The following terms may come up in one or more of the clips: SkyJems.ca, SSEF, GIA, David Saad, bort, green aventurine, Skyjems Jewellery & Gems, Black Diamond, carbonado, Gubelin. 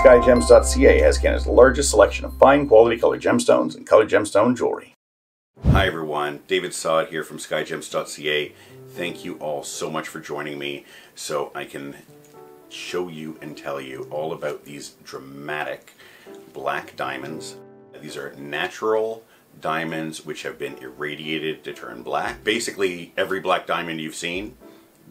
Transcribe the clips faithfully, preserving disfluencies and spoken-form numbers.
Sky Jems dot C A has Canada's largest selection of fine quality colored gemstones and colored gemstone jewelry. Hi everyone, David Saad here from Sky Jems dot C A. Thank you all so much for joining me so I can show you and tell you all about these dramatic black diamonds. These are natural diamonds which have been irradiated to turn black. Basically every black diamond you've seen,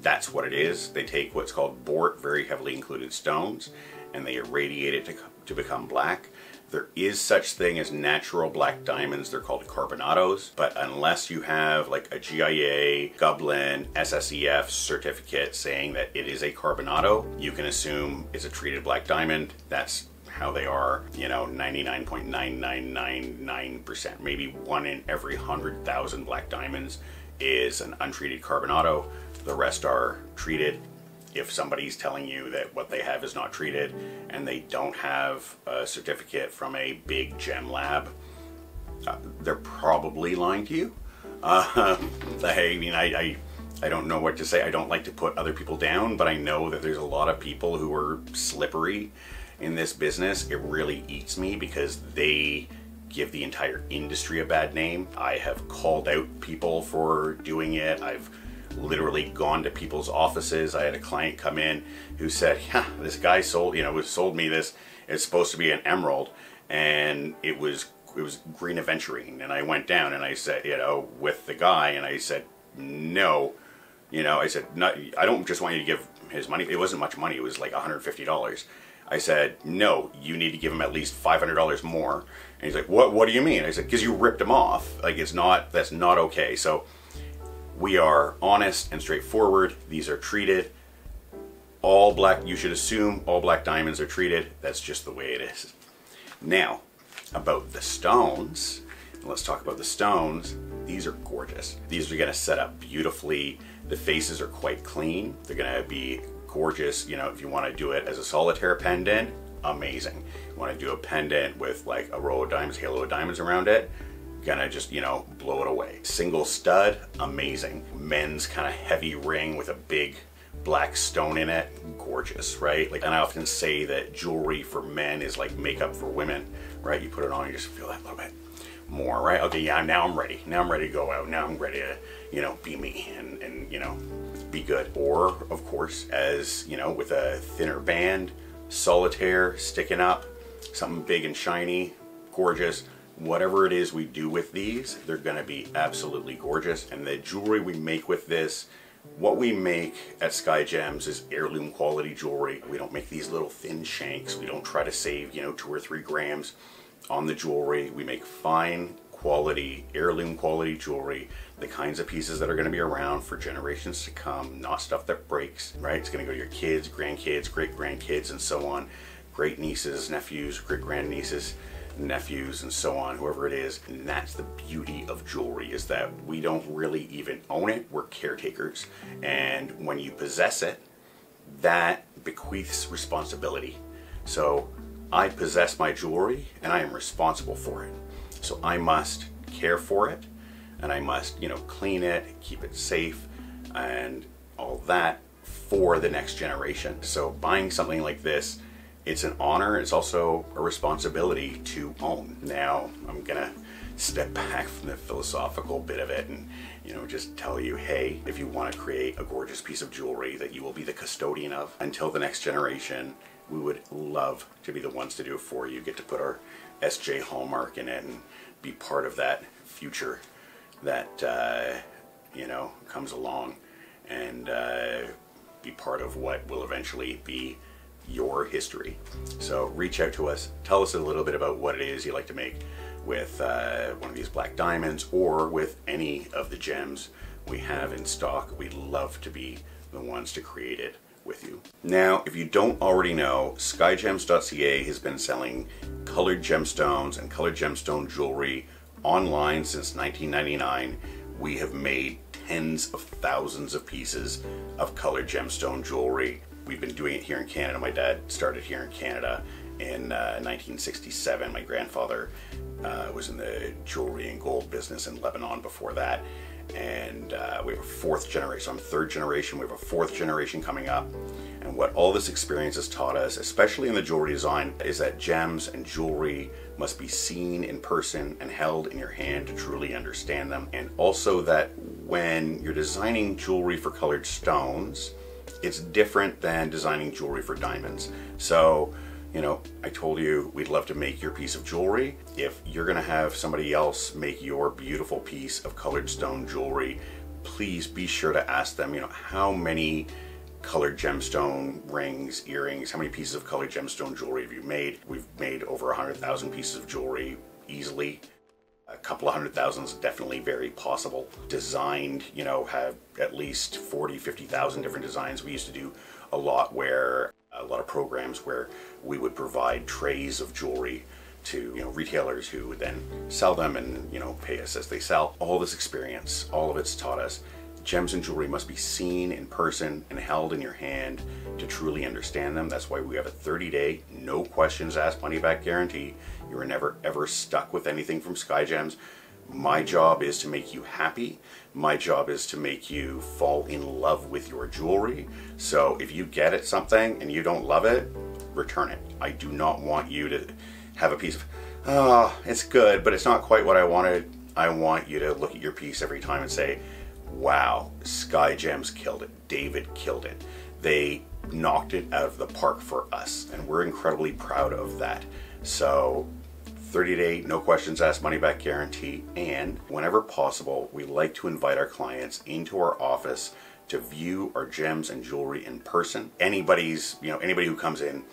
that's what it is. They take what's called bort, very heavily included stones, and they irradiate it to, to become black. There is such thing as natural black diamonds. They're called carbonados, but unless you have like a G I A, Gubelin, S S E F certificate saying that it is a carbonado, you can assume it's a treated black diamond. That's how they are, you know, ninety-nine point nine nine nine nine percent, maybe one in every one hundred thousand black diamonds is an untreated carbonado. The rest are treated. If somebody's telling you that what they have is not treated and they don't have a certificate from a big gem lab, uh, they're probably lying to you. Uh, I mean, I, I, I don't know what to say. I don't like to put other people down, but I know that there's a lot of people who are slippery in this business. It really eats me because they give the entire industry a bad name. I have called out people for doing it. I've literally gone to people's offices. I had a client come in who said, yeah, this guy sold, you know, sold me this, it's supposed to be an emerald and it was, it was green aventurine. And I went down and I said, you know, with the guy, and I said, no, you know, I said, not, I don't just want you to give his money. It wasn't much money. It was like one hundred fifty dollars. I said, no, you need to give him at least five hundred dollars more. And he's like, what, what do you mean? I said, cause you ripped him off. Like, it's not, that's not okay. So we are honest and straightforward. These are treated. All black, you should assume all black diamonds are treated. That's just the way it is. Now, about the stones, let's talk about the stones. These are gorgeous. These are gonna set up beautifully. The faces are quite clean. They're gonna be gorgeous. You know, if you wanna do it as a solitaire pendant, amazing. You wanna do a pendant with like a row of diamonds, halo of diamonds around it, gonna just, you know, blow it away. Single stud, amazing. Men's kind of heavy ring with a big black stone in it, gorgeous, right? Like, and I often say that jewelry for men is like makeup for women, right? You put it on, you just feel that little bit more, right? Okay, yeah, now I'm ready. Now I'm ready to go out. Now I'm ready to, you know, be me and, and you know, be good. Or, of course, as, you know, with a thinner band, solitaire, sticking up, something big and shiny, gorgeous. Whatever it is we do with these, they're gonna be absolutely gorgeous. And the jewelry we make with this, what we make at Sky Jems is heirloom quality jewelry. We don't make these little thin shanks. We don't try to save, you know, two or three grams on the jewelry. We make fine quality, heirloom quality jewelry, the kinds of pieces that are gonna be around for generations to come, not stuff that breaks, right? It's gonna go to your kids, grandkids, great-grandkids, and so on. Great nieces, nephews, great-grandnieces, nephews, and so on, whoever it is. And that's the beauty of jewelry, is that we don't really even own it. We're caretakers. And when you possess it, that bequeaths responsibility. So I possess my jewelry and I am responsible for it. So I must care for it and I must, you know, clean it, keep it safe and all that for the next generation. So buying something like this, it's an honor, it's also a responsibility to own. Now, I'm gonna step back from the philosophical bit of it and, you know, just tell you, hey, if you wanna create a gorgeous piece of jewelry that you will be the custodian of until the next generation, we would love to be the ones to do it for you. Get to put our S J hallmark in it and be part of that future that, uh, you know, comes along and uh, be part of what will eventually be your history. So reach out to us, tell us a little bit about what it is you like to make with uh, one of these black diamonds or with any of the gems we have in stock. We'd love to be the ones to create it with you. Now, if you don't already know, Sky Jems dot C A has been selling colored gemstones and colored gemstone jewelry online since nineteen ninety-nine. We have made tens of thousands of pieces of colored gemstone jewelry. We've been doing it here in Canada. My dad started here in Canada in uh, nineteen sixty-seven. My grandfather uh, was in the jewelry and gold business in Lebanon before that. And uh, we have a fourth generation, so I'm third generation. We have a fourth generation coming up. And And what all this experience has taught us, especially in the jewelry design, is that gems and jewelry must be seen in person and held in your hand to truly understand them. And also that when you're designing jewelry for colored stones, it's different than designing jewelry for diamonds. So, you know, I told you we'd love to make your piece of jewelry. If you're gonna have somebody else make your beautiful piece of colored stone jewelry, please be sure to ask them, you know, how many colored gemstone rings, earrings, how many pieces of colored gemstone jewelry have you made? We've made over a hundred thousand pieces of jewelry easily. A couple of hundred thousand is definitely very possible. Designed, you know, have at least forty, fifty thousand different designs. We used to do a lot where, a lot of programs where we would provide trays of jewelry to, you know, retailers who would then sell them and, you know, pay us as they sell. All this experience, all of it's taught us gems and jewelry must be seen in person and held in your hand to truly understand them. That's why we have a thirty day, no questions asked, money back guarantee. You are never ever stuck with anything from Sky Gems. My job is to make you happy. My job is to make you fall in love with your jewelry. So if you get at something and you don't love it, return it. I do not want you to have a piece of, oh, it's good, but it's not quite what I wanted. I want you to look at your piece every time and say, wow, Sky Gems killed it. David killed it. They knocked it out of the park for us, and we're incredibly proud of that. So thirty day, no questions asked, money back guarantee. And whenever possible, we like to invite our clients into our office to view our gems and jewelry in person. Anybody's, you know, anybody who comes in,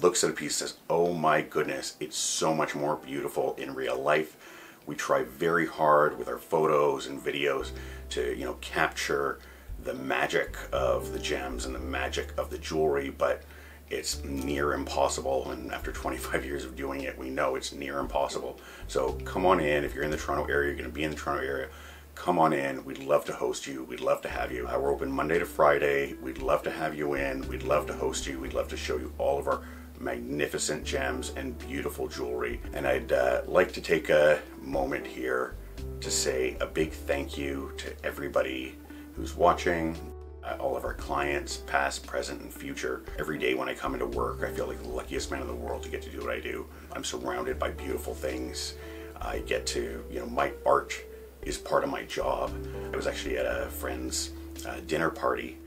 looks at a piece, says, oh my goodness, it's so much more beautiful in real life. We try very hard with our photos and videos to, you know, capture the magic of the gems and the magic of the jewelry, but it's near impossible. And after twenty-five years of doing it, we know it's near impossible. So come on in. If you're in the Toronto area, you're going to be in the Toronto area, come on in. We'd love to host you. We'd love to have you. Uh, we're open Monday to Friday. We'd love to have you in. We'd love to host you. We'd love to show you all of our magnificent gems and beautiful jewelry. And I'd uh, like to take a moment here to say a big thank you to everybody who's watching, uh, all of our clients, past, present, and future. Every day when I come into work, I feel like the luckiest man in the world to get to do what I do. I'm surrounded by beautiful things. I get to, you know, my art is part of my job. I was actually at a friend's uh, dinner party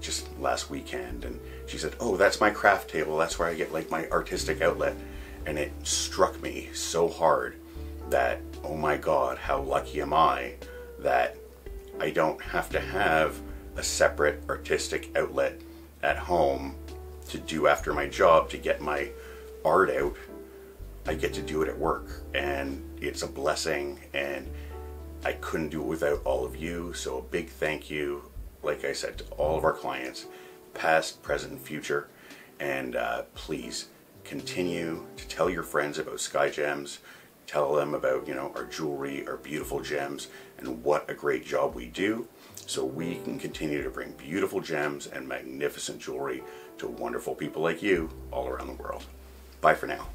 just last weekend, and she said, oh, that's my craft table. That's where I get like my artistic outlet. And it struck me so hard that, oh my God, how lucky am I that I don't have to have a separate artistic outlet at home to do after my job to get my art out. I get to do it at work, and it's a blessing, and I couldn't do it without all of you. So a big thank you, like I said, to all of our clients, past, present, and future. And uh, please continue to tell your friends about Sky Gems. Tell them about, you know, our jewelry, our beautiful gems, and what a great job we do, so we can continue to bring beautiful gems and magnificent jewelry to wonderful people like you all around the world. Bye for now.